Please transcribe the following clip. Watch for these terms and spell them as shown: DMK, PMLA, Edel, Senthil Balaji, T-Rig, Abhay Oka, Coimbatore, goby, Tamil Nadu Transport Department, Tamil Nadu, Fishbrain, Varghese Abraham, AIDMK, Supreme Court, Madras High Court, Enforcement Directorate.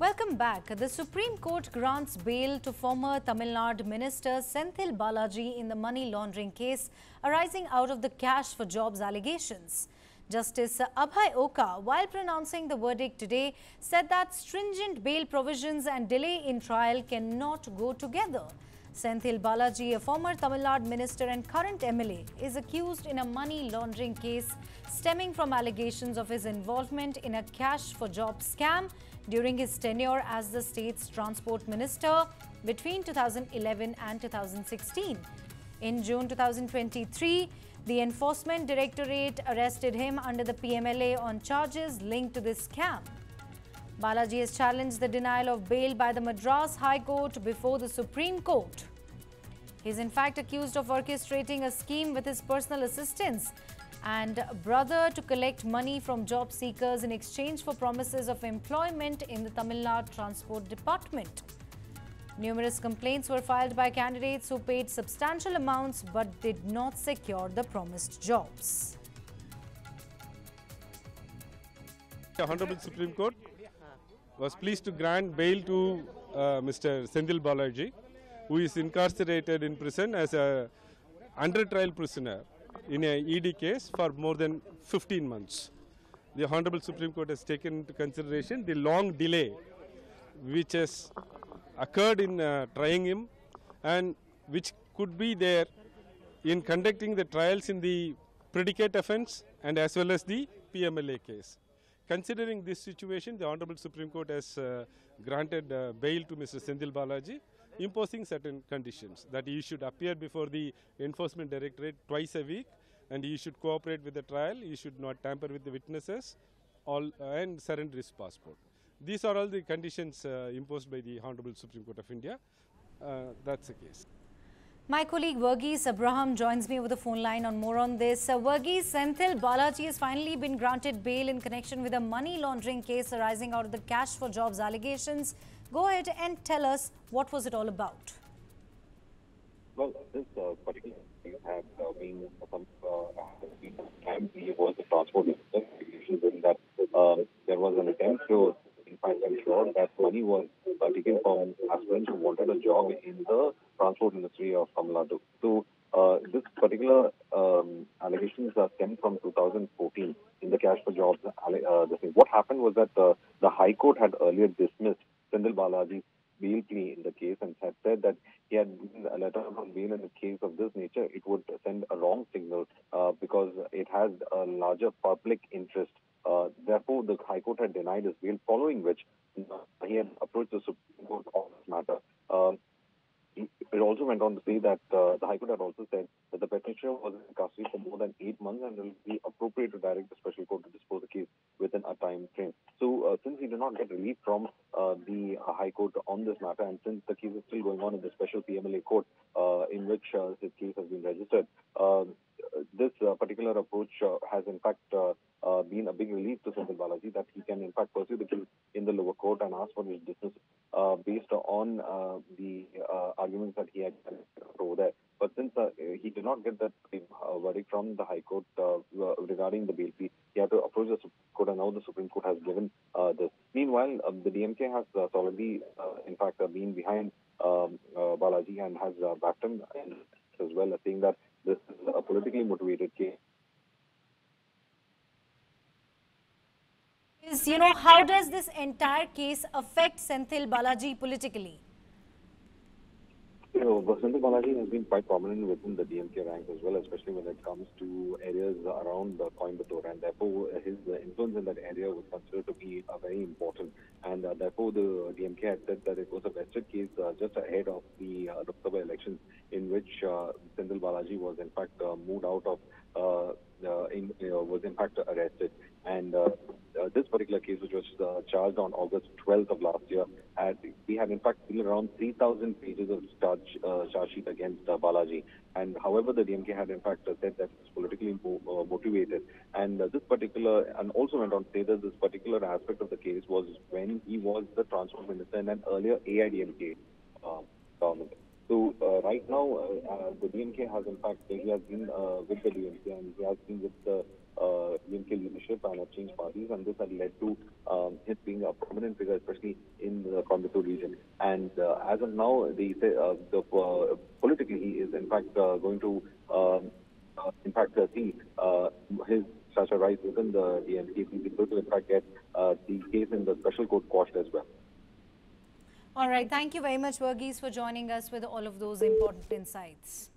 Welcome back. The Supreme Court grants bail to former Tamil Nadu Minister Senthil Balaji in the money laundering case arising out of the cash for jobs allegations. Justice Abhay Oka, while pronouncing the verdict today, said that stringent bail provisions and delay in trial cannot go together. Senthil Balaji, a former Tamil Nadu minister and current MLA, is accused in a money laundering case stemming from allegations of his involvement in a cash for job scam during his tenure as the state's transport minister between 2011 and 2016. In June 2023, the Enforcement Directorate arrested him under the PMLA on charges linked to this scam. Balaji has challenged the denial of bail by the Madras High Court before the Supreme Court. He is in fact accused of orchestrating a scheme with his personal assistants and brother to collect money from job seekers in exchange for promises of employment in the Tamil Nadu Transport Department. Numerous complaints were filed by candidates who paid substantial amounts but did not secure the promised jobs. The Honorable Supreme Court was pleased to grant bail to Mr. Senthil Balaji, who is incarcerated in prison as a under-trial prisoner in a ED case for more than 15 months. The Honorable Supreme Court has taken into consideration the long delay which has occurred in trying him and which could be there in conducting the trials in the predicate offence and as well as the PMLA case. Considering this situation, the Honorable Supreme Court has granted bail to Mr. Senthil Balaji, imposing certain conditions that he should appear before the Enforcement Directorate twice a week, and he should cooperate with the trial, he should not tamper with the witnesses, and surrender his passport. These are all the conditions imposed by the Honorable Supreme Court of India. That's the case. My colleague Varghese Abraham joins me over the phone line on more on this. Varghese, Senthil Balaji has finally been granted bail in connection with a money laundering case arising out of the cash for jobs allegations. Go ahead and tell us, what was it all about? Well, this particular case had been some time he was the transport minister. In that there was an attempt to ensure that money was taken from aspirants who wanted a job in the transport industry of Tamil Nadu. So this particular allegations are stemmed from 2014 in the cash for jobs. What happened was that the High Court had earlier dismissed Senthil Balaji's bail plea in the case and had said that he had been let out on bail in a case of this nature. It would send a wrong signal because it has a larger public interest. Therefore, the High Court had denied his bail, following which he had approached the Supreme Court on this matter. It also went on to say that the High Court had also said that the petitioner was in custody for more than 8 months and it will be appropriate to direct the special court to dispose the case within a time frame. So, since he did not get relief from the High Court on this matter, and since the case is still going on in the special PMLA court in which this case has been registered, this particular approach has in fact been a big relief to Senthil Balaji that he can in fact pursue the case in the lower court and ask for his dismissal based on the arguments that he had over there. But since he did not get that verdict from the High Court regarding the bail fee, he had to approach the Supreme Court, and now the Supreme Court has given this. Meanwhile, the DMK has solidly in fact been behind Balaji and has backed him as well, saying that this is a politically motivated case. You know, how does this entire case affect Senthil Balaji politically? You know, Senthil Balaji has been quite prominent within the DMK ranks as well, especially when it comes to areas around Coimbatore, and therefore his influence in that area was considered to be very important. And therefore, the DMK had said that it was a vested case just ahead of the October elections, in which Senthil Balaji was in fact moved out of. Was in fact arrested, and this particular case, which was charged on August 12th of last year, we had in fact seen around 3,000 pages of charge sheet against Balaji. And however, the DMK had in fact said that it's politically motivated, and also went on to say that this particular aspect of the case was when he was the transport minister in an earlier AIDMK government. So right now, the DMK has in fact, he has been with the DMK and he has been with the DMK leadership and have changed parties, and this had led to it being a prominent figure, especially in the Coimbatore region. And as of now, politically, he is in fact going to see his such a rise within the DMK. He's going to in fact get the case in the special court quashed as well. All right, thank you very much, Varghese, for joining us with all of those important insights.